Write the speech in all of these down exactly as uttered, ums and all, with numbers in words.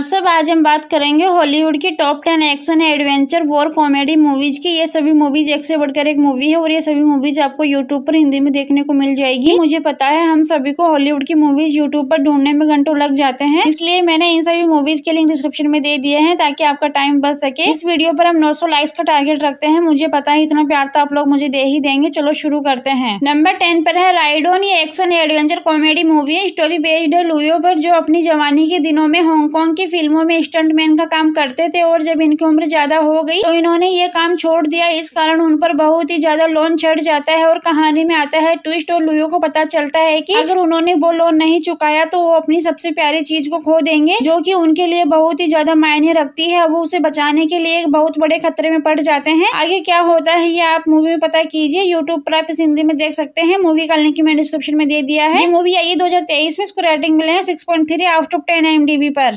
आप सब आज हम बात करेंगे हॉलीवुड की top ten action adventure war comedy movies की। ये सभी मूवीज एक से बढ़कर एक मूवी है और ये सभी मूवीज आपको यूट्यूब पर हिंदी में देखने को मिल जाएगी। मुझे पता है हम सभी को हॉलीवुड की मूवीज यूट्यूब पर ढूंढने में घंटों लग जाते हैं, इसलिए मैंने इन सभी मूवीज के लिंक डिस्क्रिप्शन में दे दिए हैं ताकि आपका टाइम बच सके। इस वीडियो पर हम नौ सौ लाइक्स का टारगेट रखते हैं। मुझे पता है इतना प्यार तो आप लोग मुझे दे ही देंगे। चलो शुरू करते हैं। नंबर टेन पर है राइडोन। ये एक्शन एडवेंचर कॉमेडी मूवी है। स्टोरी बेस्ड है लुयो पर, जो अपनी जवानी के दिनों में हांगकांग की फिल्मों में स्टंटमैन का काम करते थे और जब इनकी उम्र ज्यादा हो गई तो इन्होंने ये काम छोड़ दिया। इस कारण उन पर बहुत ही ज्यादा लोन चढ़ जाता है और कहानी में आता है ट्विस्ट और लुयो को पता चलता है कि अगर उन्होंने वो लोन नहीं चुकाया तो वो अपनी सबसे प्यारी चीज को खो देंगे, जो कि उनके लिए बहुत ही ज्यादा मायने रखती है। वो उसे बचाने के लिए एक बहुत बड़े खतरे में पड़ जाते हैं। आगे क्या होता है ये आप मूवी में पता कीजिए। यूट्यूब पर आप इस हिंदी में देख सकते हैं। मूवी का लिंक मैंने डिस्क्रिप्शन में दे दिया है। मूवी आई दो हजार तेईस में, इसको रेटिंग मिले हैं six point three out of ten I M D B पर।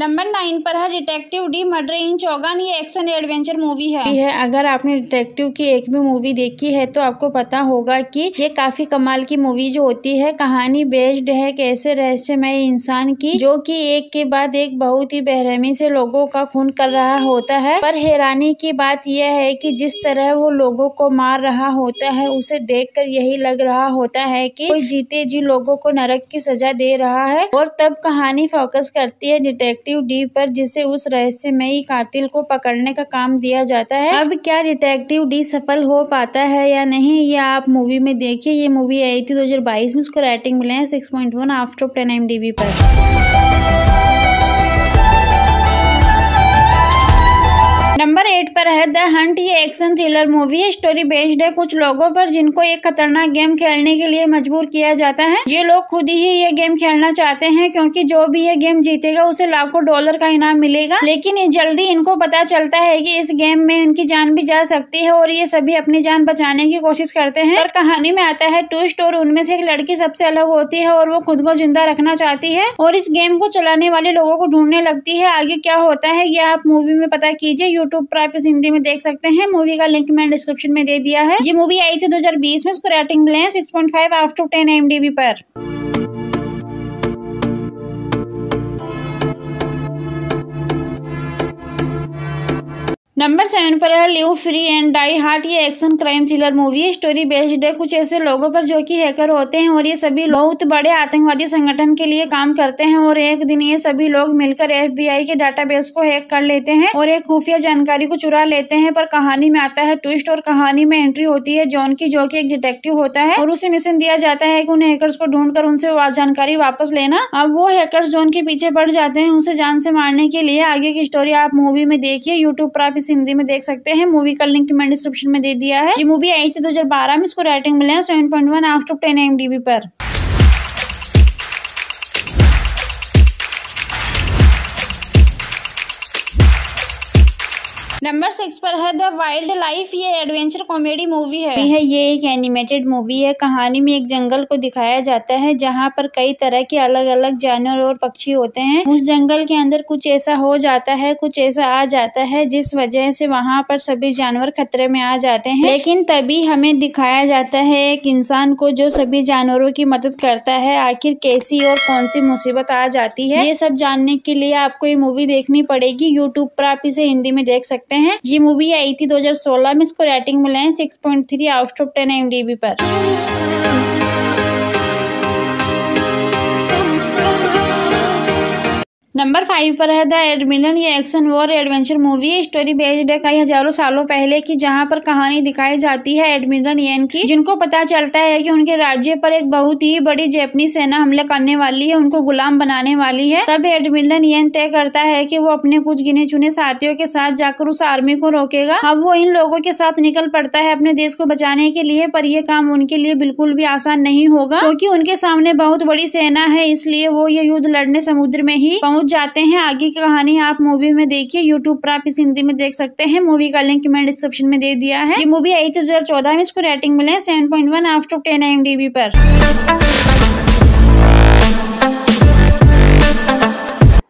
नंबर नाइन पर है डिटेक्टिव डी मर्डर इन चौगान। ये एक्शन एडवेंचर मूवी है। अगर आपने डिटेक्टिव की एक भी मूवी देखी है तो आपको पता होगा कि ये काफी कमाल की मूवी जो होती है। कहानी बेस्ड है कैसे रहस्यमय इंसान की, जो कि एक के बाद एक बहुत ही बेरहमी से लोगों का खून कर रहा होता है। पर हैरानी की बात यह है कि जिस तरह वो लोगों को मार रहा होता है उसे देखकर यही लग रहा होता है कि कोई जीते जी लोगों को नरक की सजा दे रहा है। और तब कहानी फोकस करती है डिटेक्टिव डी पर, जिसे उस रहस्यमयी कातिल को पकड़ने का काम दिया जाता है। अब क्या डिटेक्टिव डी सफल हो पाता है या नहीं ये आप मूवी में देखिए। ये मूवी आई थी दो हजार बाईस में, इसको रेटिंग मिले हैं six point one after ten I M D B पर। नंबर एट पर है द हंट। ये एक्शन थ्रिलर मूवी है। स्टोरी बेस्ड है कुछ लोगों पर जिनको एक खतरनाक गेम खेलने के लिए मजबूर किया जाता है। ये लोग खुद ही ये गेम खेलना चाहते हैं क्योंकि जो भी ये गेम जीतेगा उसे लाखों डॉलर का इनाम मिलेगा, लेकिन जल्दी इनको पता चलता है कि इस गेम में इनकी जान भी जा सकती है और ये सभी अपनी जान बचाने की कोशिश करते हैं। और कहानी में आता है ट्विस्ट और उनमें से एक लड़की सबसे अलग होती है और वो खुद को जिंदा रखना चाहती है और इस गेम को चलाने वाले लोगों को ढूंढने लगती है। आगे क्या होता है ये आप मूवी में पता कीजिए। यूट्यूब पर आप इस हिंदी में देख सकते हैं। मूवी का लिंक मैंने डिस्क्रिप्शन में दे दिया है। ये मूवी आई थी दो हजार बीस में, इसको रेटिंग मिले हैं six point five out of ten I M D B पर। नंबर सेवन पर है live free and die hard. ये एक्शन क्राइम थ्रिलर मूवी है। स्टोरी बेस्ड है कुछ ऐसे लोगों पर जो कि हैकर होते हैं और ये सभी बहुत बड़े आतंकवादी संगठन के लिए काम करते हैं और एक दिन ये सभी लोग मिलकर एफ बी आई के डाटाबेस को हैक कर लेते हैं और एक खुफिया जानकारी को चुरा लेते हैं। पर कहानी में आता है ट्विस्ट और कहानी में एंट्री होती है जॉन की, जो की एक डिटेक्टिव होता है और उसे मिशन दिया जाता है कि उन्हें हैकर्स को ढूंढ कर उनसे जानकारी वापस लेना। अब वो हैकर्स जॉन के पीछे पड़ जाते हैं उसे जान से मारने के लिए। आगे की स्टोरी आप मूवी में देखिए। यूट्यूब पर आप हिंदी में देख सकते हैं। मूवी का लिंक मैंने डिस्क्रिप्शन में दे दिया है। ये मूवी आई थी दो हजार बारह में, इसको रेटिंग मिले हैं seven point one after ten I M D B पर। नंबर सिक्स पर है द वाइल्ड लाइफ। ये एडवेंचर कॉमेडी मूवी है। ये एक एनिमेटेड मूवी है। कहानी में एक जंगल को दिखाया जाता है जहाँ पर कई तरह के अलग अलग जानवर और पक्षी होते हैं। उस जंगल के अंदर कुछ ऐसा हो जाता है, कुछ ऐसा आ जाता है जिस वजह से वहाँ पर सभी जानवर खतरे में आ जाते हैं। लेकिन तभी हमें दिखाया जाता है एक इंसान को जो सभी जानवरों की मदद करता है। आखिर कैसी और कौन सी मुसीबत आ जाती है ये सब जानने के लिए आपको ये मूवी देखनी पड़ेगी। यूट्यूब पर आप इसे हिंदी में देख सकते हैं। ये मूवी आई थी दो हजार सोलह में, इसको रेटिंग मिला है six point three out of ten I M D B पर। नंबर फाइव पर है द एडमिरल। ये एक्शन वॉर एडवेंचर मूवी है। स्टोरी बेस्ड है कई हजारों सालों पहले की, जहां पर कहानी दिखाई जाती है एडमिरल येन की, जिनको पता चलता है कि उनके राज्य पर एक बहुत ही बड़ी जैपनीज सेना हमला करने वाली है, उनको गुलाम बनाने वाली है। तब एडमिरल येन तय करता है कि वो अपने कुछ गिने चुने साथियों के साथ जाकर उस आर्मी को रोकेगा। अब वो इन लोगों के साथ निकल पड़ता है अपने देश को बचाने के लिए, पर यह काम उनके लिए बिल्कुल भी आसान नहीं होगा क्योंकि उनके सामने बहुत बड़ी सेना है। इसलिए वो ये युद्ध लड़ने समुद्र में ही जाते हैं। आगे की कहानी आप मूवी में देखिए। यूट्यूब पर आप इस हिंदी में देख सकते हैं। मूवी का लिंक मैंने डिस्क्रिप्शन में दे दिया है। ये मूवी आई थी दो हजार चौदह में, इसको रेटिंग मिले seven point one after ten I M D B पर।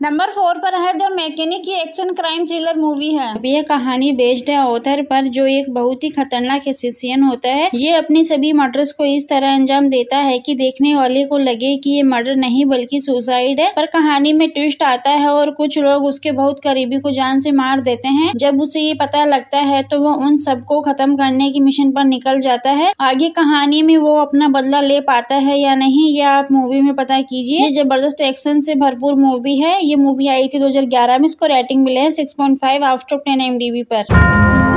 नंबर फोर पर है द मैकेनिक ये एक्शन क्राइम थ्रिलर मूवी है। यह कहानी बेस्ड है ऑथर पर, जो एक बहुत ही खतरनाक एसेसिन होता है। ये अपने सभी मर्डर्स को इस तरह अंजाम देता है कि देखने वाले को लगे कि ये मर्डर नहीं बल्कि सुसाइड है। पर कहानी में ट्विस्ट आता है और कुछ लोग उसके बहुत करीबी को जान से मार देते हैं। जब उसे ये पता लगता है तो वो उन सबको खत्म करने की मिशन पर निकल जाता है। आगे कहानी में वो अपना बदला ले पाता है या नहीं, यह आप मूवी में पता कीजिए। ये जबरदस्त एक्शन से भरपूर मूवी है। ये मूवी आई थी दो हज़ार ग्यारह में। इसको रेटिंग मिले है six point five after ten MDB पर।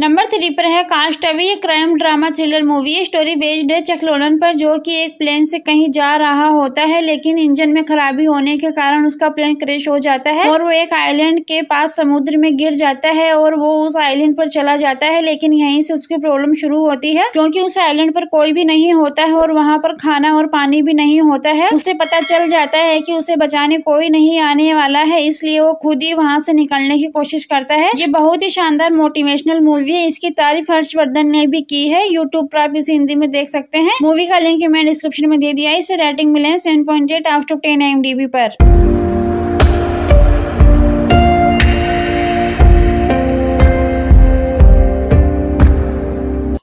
नंबर थ्री पर है कास्टअवे। ये क्राइम ड्रामा थ्रिलर मूवी है। स्टोरी बेस्ड है चकलोलन पर, जो कि एक प्लेन से कहीं जा रहा होता है, लेकिन इंजन में खराबी होने के कारण उसका प्लेन क्रैश हो जाता है और वो एक आइलैंड के पास समुद्र में गिर जाता है और वो उस आइलैंड पर चला जाता है। लेकिन यहीं से उसकी प्रॉब्लम शुरू होती है, क्योंकि उस आइलैंड पर कोई भी नहीं होता है और वहाँ पर खाना और पानी भी नहीं होता है। उसे पता चल जाता है कि उसे बचाने कोई नहीं आने वाला है, इसलिए वो खुद ही वहाँ से निकलने की कोशिश करता है। ये बहुत ही शानदार मोटिवेशनल मूवी, इसकी तारीफ हर्षवर्धन ने भी की है। यूट्यूब पर आप इसे हिंदी में देख सकते हैं। मूवी का लिंक मैंने डिस्क्रिप्शन में दे दिया है। इसे रेटिंग मिले है seven point eight out of ten IMDb पर।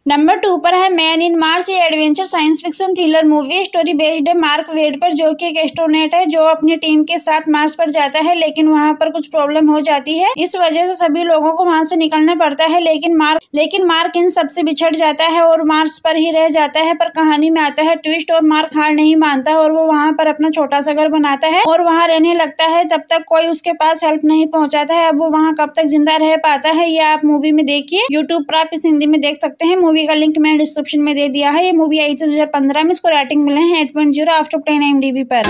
नंबर टू पर है मैन इन मार्स। ये adventure science fiction thriller movie. Story based है मार्क वेड पर, जो कि एक एस्ट्रोनॉट है जो अपनी टीम के साथ मार्स पर जाता है, लेकिन वहां पर कुछ प्रॉब्लम हो जाती है। इस वजह से सभी लोगों को वहां से निकलना पड़ता है, लेकिन मार्क लेकिन मार्क इन सबसे बिछड़ जाता है और मार्स पर ही रह जाता है। पर कहानी में आता है ट्विस्ट और मार्क हार नहीं मानता और वो वहाँ पर अपना छोटा सा घर बनाता है और वहाँ रहने लगता है। तब तक कोई उसके पास हेल्प नहीं पहुँचाता है। अब वो वहाँ कब तक जिंदा रह पाता है, यह आप मूवी में देखिए। यूट्यूब पर आप इस हिंदी में देख सकते हैं। मूवी का लिंक मैंने डिस्क्रिप्शन में दे दिया है। ये मूवी आई थी दो हज़ार पंद्रह में। इसको रेटिंग मिले हैं eight point zero after ten IMDb पर।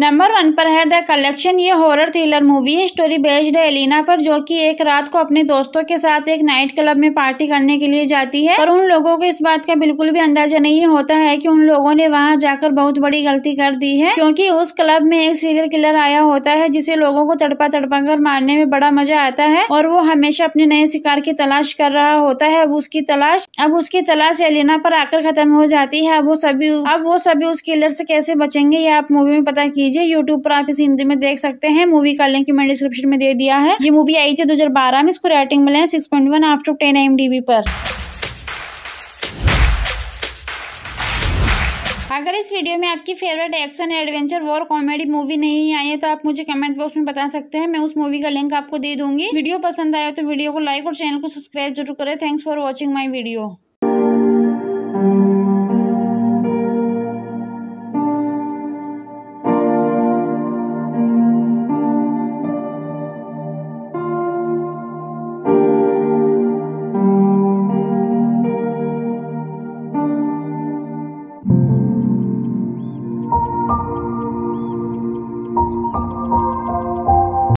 नंबर वन पर है द कलेक्शन। ये हॉरर थ्रिलर मूवी है। स्टोरी बेस्ड है एलिना पर, जो कि एक रात को अपने दोस्तों के साथ एक नाइट क्लब में पार्टी करने के लिए जाती है। पर उन लोगों को इस बात का बिल्कुल भी अंदाजा नहीं होता है कि उन लोगों ने वहां जाकर बहुत बड़ी गलती कर दी है, क्योंकि उस क्लब में एक सीरियल किलर आया होता है जिसे लोगों को तड़पा तड़पा कर मारने में बड़ा मजा आता है और वो हमेशा अपने नए शिकार की तलाश कर रहा होता है। अब उसकी तलाश अब उसकी तलाश एलिना पर आकर खत्म हो जाती है। अब वो सभी अब वो सभी उस किलर से कैसे बचेंगे, यह आप मूवी में पता कीजिए। यूट्यूब पर आप इसे हिंदी में देख सकते हैं। मूवी का लिंक मैंने डिस्क्रिप्शन में दे दिया है। ये मूवी आई थी दो हज़ार बारह में। इसको रेटिंग मिले six point one after ten IMDb पर। अगर इस वीडियो में आपकी favourite action, adventure, war, comedy movie नहीं आई है तो आप मुझे कमेंट बॉक्स में बता सकते हैं। मैं उस मूवी का लिंक आपको दे दूंगी। वीडियो पसंद आया तो वीडियो को लाइक और चैनल को सब्सक्राइब जरूर करें। Thanks for watching my video.